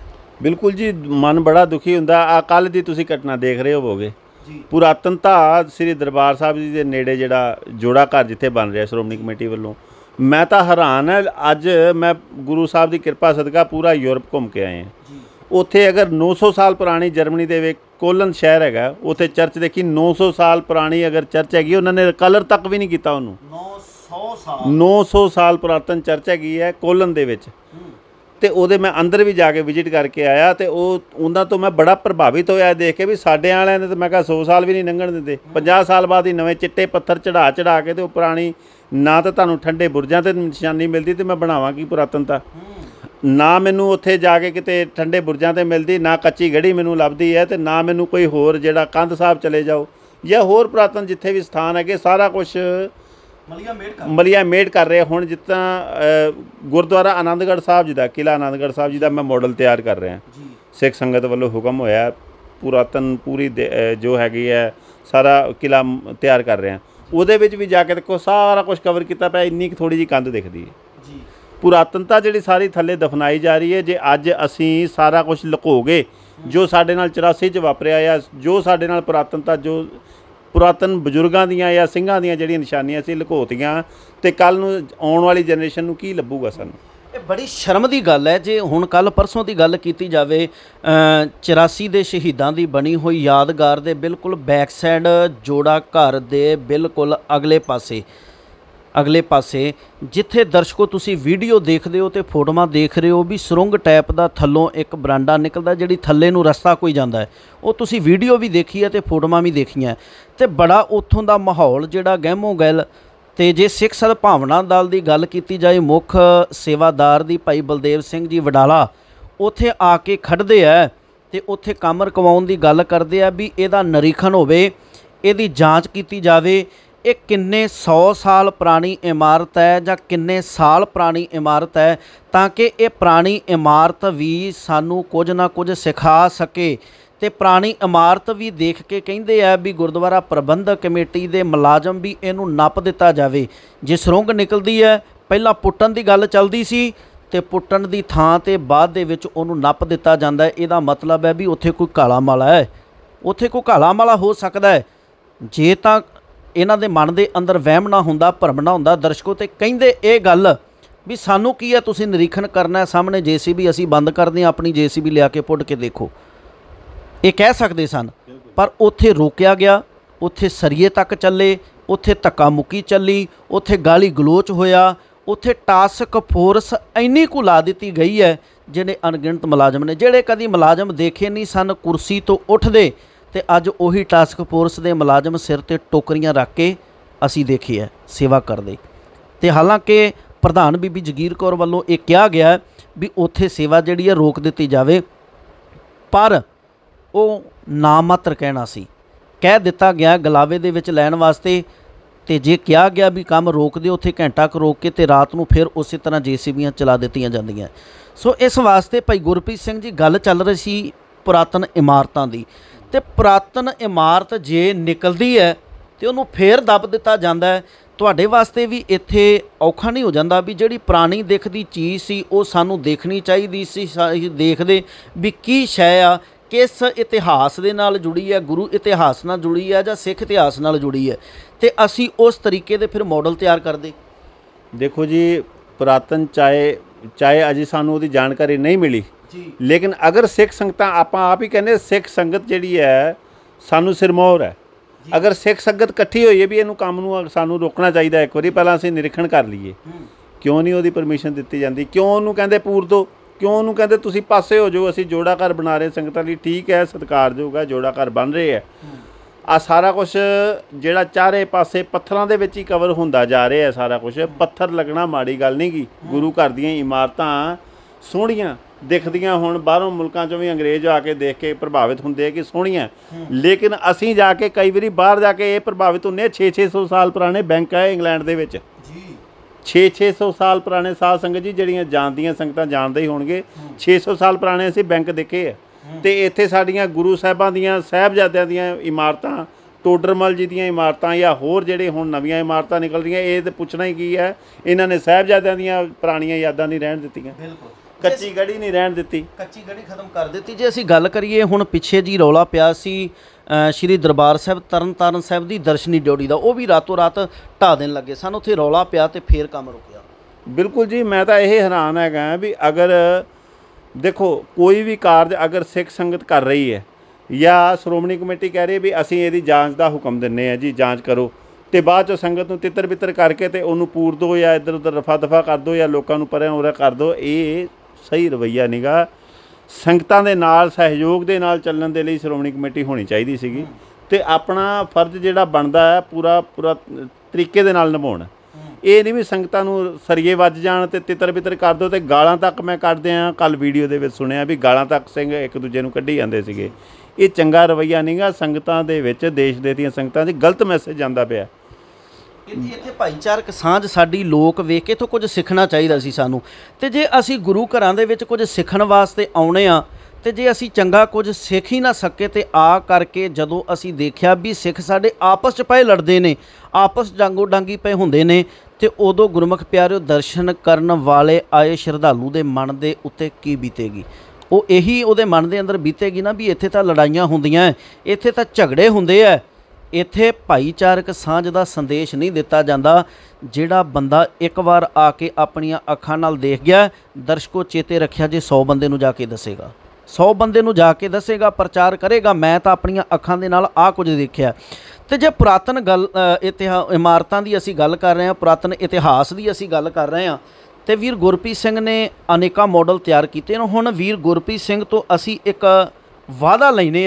बिल्कुल जी, मन बड़ा दुखी हुंदा। आ कल दी तुसीं घटना देख रहे होवोगे, पुरातनता श्री दरबार साहब जी के नेड़े जिहड़ा जोड़ा घर जिथे बन रहा श्रोमणी कमेटी वल्लों, मैं तो हैरान है। अज मैं गुरु साहब की कृपा सदका पूरा यूरोप घूम के आए हैं, उत्थे अगर 900 साल पुरानी जर्मनी के कोलन शहर हैगा, उत्थे चर्च देखी 900 साल पुरानी अगर चर्च हैगी, उन्होंने कलर तक भी नहीं किया उन्होंने। 900 साल पुरातन चर्च हैगी है कोलन दे विच, ते उहदे मैं अंदर भी जाके विजिट करके आया तो उन्हां तो मैं बड़ा प्रभावित होया देख के भी साडे वालियां ने तो मैं कहा 100 साल भी नहीं लंघण दिंदे, 50 साल बाद ही नवें चिट्टे पत्थर चढ़ा चढ़ा के तो पुरानी ना तो तुहानूं ठंडे बुर्जां ते निशानी मिलदी ते मैं बनावां की पुरातनता, ना मैनूं उत्थे जाके किते ठंडे बुर्जां ते मिलदी, ना कच्ची गढ़ी मैनूं लभदी है, ते ना मैनूं कोई होर जिहड़ा कंध साहब चले जाओ या होर पुरातन जिथे भी स्थान है कि सारा कुछ ਮਲੀਆ ਮੇਡ ਕਰ ਰਹੇ। ਹੁਣ ਜਿੱਦਾਂ ਗੁਰਦੁਆਰਾ ਆਨੰਦਗੜ੍ਹ ਸਾਹਿਬ ਜੀ ਦਾ ਕਿਲਾ ਆਨੰਦਗੜ੍ਹ ਸਾਹਿਬ ਜੀ ਦਾ ਮੈਂ ਮਾਡਲ ਤਿਆਰ ਕਰ ਰਿਹਾ ਸਿੱਖ ਸੰਗਤ ਵੱਲੋਂ ਹੁਕਮ ਹੋਇਆ, ਪੁਰਾਤਨ ਪੂਰੀ ਜੋ ਹੈਗੀ ਹੈ ਸਾਰਾ ਕਿਲਾ ਤਿਆਰ ਕਰ ਰਿਹਾ, ਉਹਦੇ ਵਿੱਚ ਵੀ ਜਾ ਕੇ ਦੇਖੋ ਸਾਰਾ ਕੁਝ ਕਵਰ ਕੀਤਾ ਪਿਆ, ਇੰਨੀ ਕੁ ਥੋੜ੍ਹੀ ਜਿਹੀ ਕੰਧ ਦਿਖਦੀ ਹੈ ਜੀ। ਪੁਰਾਤਨਤਾ ਜਿਹੜੀ ਸਾਰੀ ਥੱਲੇ ਦਫਨਾਈ ਜਾ ਰਹੀ ਹੈ, ਜੇ ਅੱਜ ਅਸੀਂ ਸਾਰਾ ਕੁਝ ਲੁਕੋਗੇ ਜੋ ਸਾਡੇ ਨਾਲ 84 'ਚ ਵਾਪਰਿਆ ਜਾਂ ਜੋ ਸਾਡੇ ਨਾਲ ਪੁਰਾਤਨਤਾ ਜੋ पुरातन बजुर्गों दियां या सिंघां दियां जिहड़ियां निशानियां सी लुकोतियां, ते कल नूं आउण वाली जनरेशन नूं की लभूगा सानूं। बड़ी शर्म की गल है जे हुण कल परसों की गल की जाए 84 के शहीदों की बनी हुई यादगार के बिल्कुल बैक साइड जोड़ा घर के बिल्कुल अगले पासे जिथे दर्शकों तुसी वीडियो देखते हो तो फोटोआं देख रहे हो भी सुरंग टाइप का थलों एक बरांडा निकलता जिहड़ी थल्ले नूं रस्ता कोई जाता है वो तुसी वीडियो भी देखी है तो फोटोआं भी देखियां तो बड़ा उत्थों का माहौल जिहड़ा गहमो गहल। तो जे सिख सद्भावना दल की गल की जाए मुख सेवादार दी भाई बलदेव सिंह जी वडाला उत्थे आके खड़दे है तो उत्थे काम रकवाउण की गल करते हैं भी इहदा निरीखण होवे, इहदी जांच की जाए, ये किन्ने 100 साल पुरानी इमारत है जां किन्ने साल पुरानी इमारत है, ताकि ये पुरानी इमारत भी सानू कुछ ना कुछ सिखा सके। तो पुरानी इमारत भी देख के कहिंदे आ भी गुरुद्वारा प्रबंधक कमेटी के मुलाजम भी इनू नप दिता जाए। जे सुरंग निकलती है पहला पुट्टन की गल चलती सी तो पुट्टन की थां ते बाद दे विच उनू नप दिता जाता है। इहदा मतलब है भी उत्थे कोई काला माला है, उत्थे कोई काला माला हो सकता है। जे तां इन्हां दे मन दे अंदर वहम ना हुंदा, भरम ना हुंदा, दर्शकों ते कहिंदे इह गल भी सानू की है, तुसीं निरीखण करना है, सामने JCB असीं बंद कर दें, अपनी JCB लिया के पुट के देखो, ये कह सकते सन। पर उत्थे रोकिया गया, उत्थे सरिए तक चले, उत्थे धक्का मुक्की चली, उत्थे गाली गलोच होया, उत्थे टास्क फोर्स इन्नी कु ला दी गई है जिन्हें अनगिणत मुलाजम ने जेड़े कदी मुलाजम देखे नहीं सन कुर्सी तो उठदे, ते अज उही टास्क फोर्स दे मुलाजम सिर ते टोकरियां रख के असी देखी है सेवा करदे। ते हालांकि प्रधान बीबी जगीर कौर वालों ये कहा गया भी उत्थे सेवा जिहड़ी है रोक दी जाए, पर वो ना मात्र कहना सी, कह दिता गया गलावे दे विच लैण वास्ते। तो जे कहा गया भी काम रोक दे, उत्थे घंटा क रोक के तो रात नूं फिर उस तरह JCBयां चला दित्तियां जांदियां। सो इस वास्ते भाई गुरप्रीत सिंह जी गल चल रही सी पुरातन इमारतां दी, ते पुरातन इमारत जे निकलदी है तो उन्होंने फिर दब दिता जाता है। तुहाडे वास्ते भी इत्थे औखा नहीं हो जाता भी जिहड़ी पुरानी दिखदी चीज़ सी वो सानू देखनी चाहीदी सी, देखदे भी की शै आ, किस इतिहास दे नाल जुड़ी है, गुरु इतिहास नाल जुड़ी है जां सिख इतिहास नाल जुड़ी है, तो असी उस तरीके दे फिर मॉडल तैयार कर दे। देखो जी पुरातन चाहे अजे सानू उहदी जानकारी नहीं मिली जी, लेकिन अगर सिख संगत आप ही कहने सिख संगत जिहड़ी है सानू सिरमौर है, अगर सिख संगत इकट्ठी होई है भी इहनू काम नू सानू रोकना चाहिए, एक बारी पहलां असीं निरीखण कर लईए। क्यों नहीं उहदी परमिशन दित्ती जाती, क्यों उहनू कहंदे पूर दो, क्यों उन्होंने कहते तुसी पासे हो जाओ, असी जोड़ा घर बना रहे संगतां लई, ठीक है सत्कार जोगा जोड़ा घर बन रहे है, आ सारा कुछ जिहड़ा चारे पासे पत्थरां दे विच ही कवर हुंदा जा रहा है, सारा कुछ पत्थर लगना माड़ी गल नहीं गी। गुरु घर दीआं इमारतां सोहणियां दिखदियां, हुण बाहरों मुल्कां चों भी अंग्रेज आके देख के प्रभावित हुंदे कि सोहणियां, लेकिन असीं जाके कई बारी बाहर जाके ये प्रभावित हुंदे। 600 साल पुराने बैंक है इंग्लैंड दे विच, 600 साल पुराने साल संगत जी जड़ियाँ जानदियाँ संगत जानते ही होंगे, 600 साल पुराने असी बैंक देखे है। तो इत्थे साड़ियाँ गुरु साहबां दियाँ साहबजादियां दियां इमारतां, टोडर मल जी दियां इमारतां या होर जिहड़े हुण नवीआं इमारतां निकल रही, ये तो पुछना ही की है, इन्हां ने साहबजादियां दियां पुराणियां यादां नहीं रहन दित्तियां, कच्ची गढ़ी नहीं रहन दित्ती, कच्ची गढ़ी खत्म कर दित्ती। जे असीं गल करिए हुण पिछे जी रौला पिया सी श्री दरबार साहब तरन तारण साहब की दर्शनी ड्योड़ी का, वो भी रातों रात ढा देन लगे सन, उत्थे रौला पिया तो फिर काम रुकिया। बिल्कुल जी, मैं तो यही हैरान है भी अगर देखो कोई भी कार्य अगर सिख संगत कर रही है या श्रोमणी कमेटी कह रही है भी असीं इहदी जांच का हुक्म दिंदे हैं जी जांच करो, तो बाद संगत नूं तितर बितर करके तो उन्होंने पूर दो या इधर उधर रफा दफा कर दो या लोगों को परे उरे कर दो, ये सही रवैया नहीं गा। संगतां दे नाल सहयोग दे नाल चलण दे लई श्रोमणी कमेटी होनी चाहिदी सीगी, ते अपना फर्ज जिहड़ा बनदा है पूरा पूरा तरीके दे नाल निभाउण। ये नहीं भी संगतां नूं सरिए वज जाण ते तितर बितर कर दो ते गालां तक मैं कढदे आं, कल वीडियो दे विच सुणिया भी गालां तक सिंह एक दूजे नूं कढी जांदे सीगे, ये चंगा रवैया नहीं गा। संगतां दे विच देश दे दियां संगतां 'च गलत मैसेज जांदा पिया। इत्थे भाईचारक सांझ साडी लोक वेख के तो कुछ सीखना चाहिए सी सानू, ते जे असी गुरु घरां दे विच कुछ सीखण वास्ते आउने आ ते जे असी चंगा कुछ सीख ही ना सके ते आ करके जदों असी देखिया भी सिख साडे आपस च पए लड़दे ने, आपस डांगो डांगी पए हुंदे ने, ते उदों गुरमुख प्यारिओ दर्शन करन वाले आए श्रद्धालु दे मन दे उत्ते की बीतेगी, वो यही उहदे मन दे अंदर बीतेगी ना भी इत्थे तां लड़ाइयां हुंदियां, इत्थे तां झगड़े हुंदे आ, ਇੱਥੇ ਭਾਈਚਾਰਕ ਸਾਂਝ ਦਾ ਸੰਦੇਸ਼ ਨਹੀਂ ਦਿੱਤਾ ਜਾਂਦਾ। ਜਿਹੜਾ ਬੰਦਾ ਇੱਕ ਵਾਰ ਆ ਕੇ ਆਪਣੀਆਂ ਅੱਖਾਂ ਨਾਲ ਦੇਖ ਗਿਆ, ਦਰਸ਼ਕੋ ਚੇਤੇ ਰੱਖਿਆ ਜੇ 100 ਬੰਦੇ ਨੂੰ ਜਾ ਕੇ ਦੱਸੇਗਾ, 100 ਬੰਦੇ ਨੂੰ ਜਾ ਕੇ ਦੱਸੇਗਾ, ਪ੍ਰਚਾਰ ਕਰੇਗਾ ਮੈਂ ਤਾਂ ਆਪਣੀਆਂ ਅੱਖਾਂ ਦੇ ਨਾਲ ਆਹ ਕੁਝ ਦੇਖਿਆ। तो जो पुरातन गल इमारतों की असी गल कर रहे हैं, पुरातन इतिहास की असी गल कर रहे हैं, तो वीर गुरप्रीत सिंह ने अनेक मॉडल तैयार किए। हुण वीर गुरप्रीत सिंह तो असी एक वादा लैने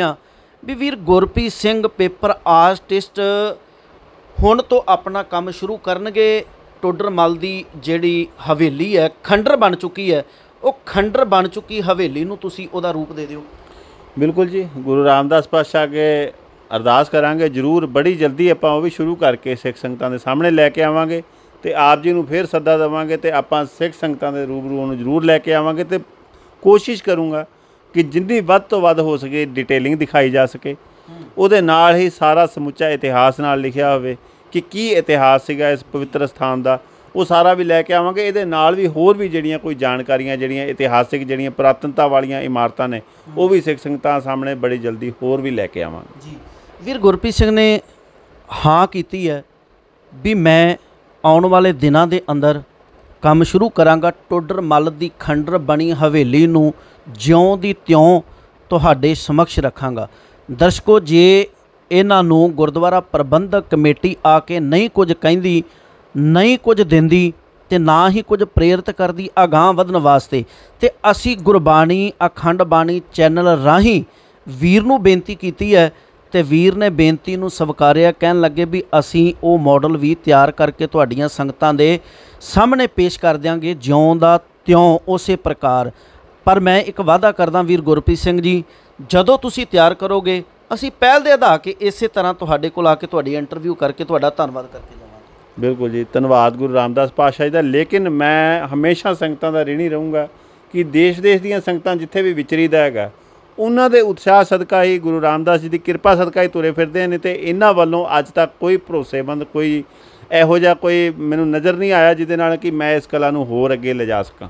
भी वीर गुरप्रीत सिंह पेपर आर्टिस्ट हुण तो अपना काम शुरू करनगे। टोडर मल की जिहड़ी हवेली है खंडर बन चुकी है, वो खंडर बन चुकी हवेली नूं तुसीं उहदा रूप दे दिओ। बिल्कुल जी, गुरु रामदास पातशाह के अरदास करांगे जरूर बड़ी जल्दी आपां भी शुरू करके सिख संगतां दे सामने लैके आवांगे। तो आप जी नूं फिर सदा देवांगे तो आपां सिख संगतां दे रूबरू उहनूं जरूर लैके आवांगे। तो कोशिश करूँगा कि जिन्नी वध तो वध हो सके डिटेलिंग दिखाई जा सके, उहदे नाल ही सारा समुचा इतिहास नाल लिखिया होवे कि की इतिहास सीगा इस पवित्र स्थान का, वो सारा भी लैके आवांगे। इहदे नाल भी होर भी जिहड़ियां कोई जानकारियां जिहड़ियां इतिहासिक जिहड़ियां पुरातनता वालियां इमारतां ने वो भी सिख संगतां सामने बड़ी जल्दी होर भी लैके आवांगे जी। वीर गुरप्रीत सिंह ने हाँ की है भी मैं आने वाले दिनों के अंदर काम शुरू कराँगा। टोडर मल की खंडर बनी हवेली नूं ज्यों दी त्यों तुहाडे समक्ष रखांगा। दर्शकों जे इन्हां नूं गुरुद्वारा प्रबंधक कमेटी आके नहीं कुछ कहती, नहीं कुछ दिंदी ते ना ही कुछ प्रेरित करती अगाह वधण वास्ते, ते असी गुरबाणी अखंड बाणी चैनल राही वीर नूं बेनती कीती है। तो वीर ने बेनती नूं स्वीकारिया, कहन लगे भी असी वो मॉडल भी तैयार करके तुहाडियां संगतां दे सामने पेश कर देंगे ज्यों दा त्यों उस प्रकार। पर मैं एक वादा करदा वीर गुरप्रीत सिंह जी, जदों तुसीं तैयार करोगे असी पहल दे आधार के इस तरह तुहाडे कोल आके तुहाडी इंटरव्यू करके तुहाडा धन्नवाद करके जावांगे। बिल्कुल जी, धन्नवाद गुरु रामदास पातशाह जी का। लेकिन मैं हमेशा संगतां दा ऋणी रहूँगा कि देश देश दीयां संगतां जिथे भी विचरीदा हैगा उन्हां दे उत्साह सदका ही, गुरु रामदास जी की किरपा सदका ही तुरे फिरदे ने। ते इन्हां वल्लों अज तक कोई भरोसेमंद कोई इहो जिहा कोई मैनूं नज़र नहीं आया जिहदे नाल कि मैं इस कला नूं होर अगे लिजा सकां।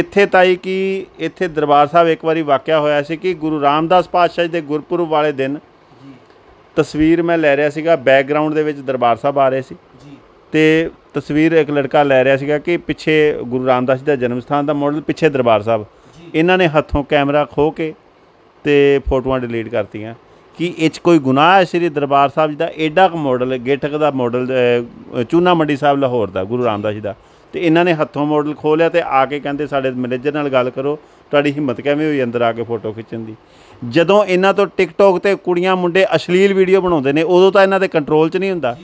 इत्थे ताई कि इत्थे दरबार साहब एक बारी वाकिया होया सी कि गुरु रामदास पातशाह जी के गुरपुरब वाले दिन तस्वीर मैं लै रहा सीगा, बैकग्राउंड दे विच दरबार साहब आ रहे सी ते तस्वीर एक लड़का लै रहा सीगा कि पिछे गुरु रामदास जी का जन्म स्थान का मॉडल, पिछे दरबार साहब। इन्हां ने हथों कैमरा खो के ते फोटोआं डिलीट करतीआं। कि इस कोई गुनाह है श्री दरबार साहब जी का एडा क मॉडल गेठक का मॉडल चूनामंडी साहब लाहौर का गुरु रामदास जी का, तो इन्होंने हथों मॉडल खो लिया। तो आके कहते साढ़े मैनेजर नाल गल करो तुहाडी हिम्मत कैवें होई अंदर आके फोटो खिंचण दी। जदों इन्हां तो टिकटॉक ते कुड़ियां मुंडे अश्लील वीडियो बनाउंदे ने उदों तां इन्हां दे कंट्रोल च नहीं हुंदा।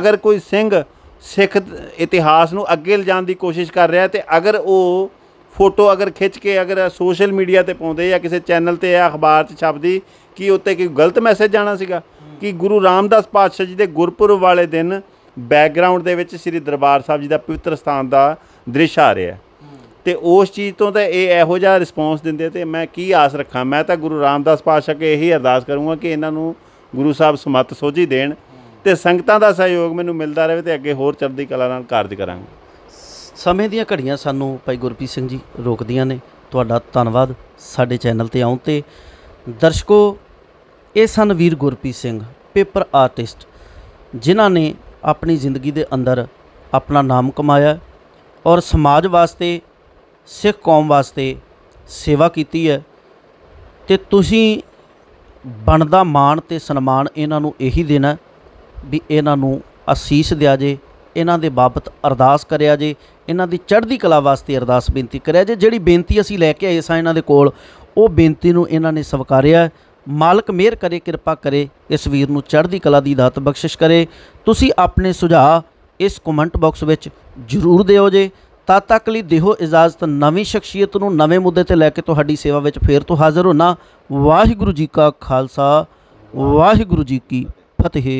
अगर कोई सिंह सिख इतिहास नूं अगे लिजाण दी कोशिश कर रहा है तो अगर वो फोटो अगर खिंच के अगर सोशल मीडिया ते पाउंदे या किसी चैनल ते या अखबार च छपदी कि उत्ते कोई गलत मैसेज जाना सीगा कि गुरु रामदास पातशाह जी के गुरपुरब वाले दिन बैकग्राउंड दे विच श्री दरबार साहब जी का पवित्र स्थान का दृश्य आ रहा है। तो उस चीज़ तो इहो जिहा रिस्पॉन्स दिंदे तो मैं की आस रखा। मैं तो गुरु रामदास पातशाह के यही अरदास करूँगा कि इन्हां नूं गुरु साहब समत सोझी देण ते संगतां दा सहयोग मैनूं मिलदा रहे ते अगे होर चढ़दी कला नाल कार्ज करांगे। समय दीयां घड़ियां सानूं भाई गुरप्रीत सिंह जी रोकदियां ने। तुहाडा धन्नवाद साडे चैनल ते आउण ते। दर्शको ये सन वीर गुरप्रीत सिंह पेपर आर्टिस्ट जिन्हां ने अपनी जिंदगी दे अंदर अपना नाम कमाया और समाज वास्ते सिख कौम वास्ते सेवा कीती है। ते तुसीं बनदा माण ते सन्मान इन्हां नूं यही देना भी इन्हां नूं असीस दिया जे, इन्हां दे बाबत अरदास करिया जे, इन्हां दी चढ़दी कला वास्ते अरदास बेनती करिया जे। जिहड़ी बेनती असीं लैके आए सां इन्हां दे कोल वो बेनती नूं इन्हां ने स्वीकारिया। मालक मेहर करे, किरपा करे, इस वीर नूं चढ़दी कला दी दात बख्शिश करे। तुसीं अपने सुझाव इस कमेंट बॉक्स विच जरूर दिओ जे। तद तक लई दिओ इजाजत। नवीं शख्सियत नूं नवें मुद्दे ते लैके तुहाडी सेवा विच फेर तो हाज़र होना। वाहिगुरू जी का खालसा, वाहिगुरू जी की फतेह।